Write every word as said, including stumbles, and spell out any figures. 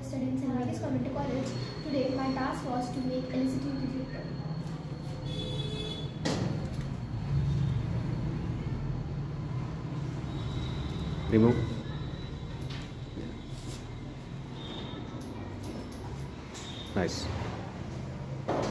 and students in Marquis Community College. Today my task was to make elicitive detector. Remove. Nice.